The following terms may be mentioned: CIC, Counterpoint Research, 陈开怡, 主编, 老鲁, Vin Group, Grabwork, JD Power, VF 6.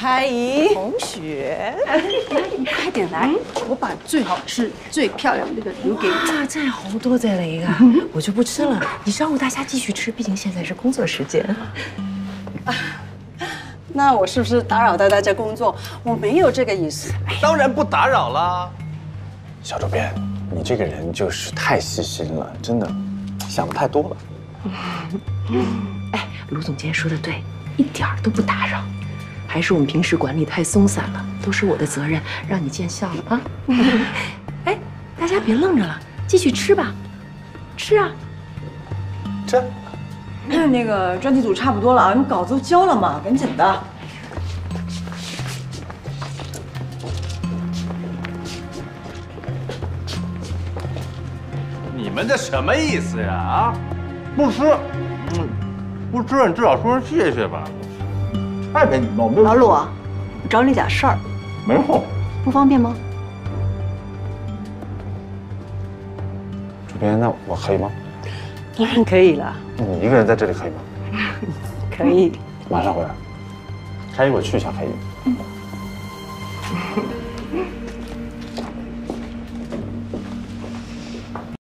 开怡同学，你快点来，我把最好吃、最漂亮的那个留给你。哇，这好多这里啊，我就不吃了，你让大家继续吃，毕竟现在是工作时间。啊，那我是不是打扰到大家工作？我没有这个意思。当然不打扰啦。小主编，你这个人就是太细心了，真的，想的太多了。哎，卢总监说的对，一点儿都不打扰。 还是我们平时管理太松散了，都是我的责任，让你见笑了啊！哎，大家别愣着了，继续吃吧，吃啊！吃。那个专题组差不多了啊，你稿子都交了嘛，赶紧的。你们这什么意思呀？啊，不吃，不吃，你至少说声谢谢吧。 太没礼貌，没有。老鲁，我找你点事儿。没空。不方便吗？主编，那我可以吗？当然可以了。你一个人在这里可以吗？可以。马上回来。开一会儿去一下开一。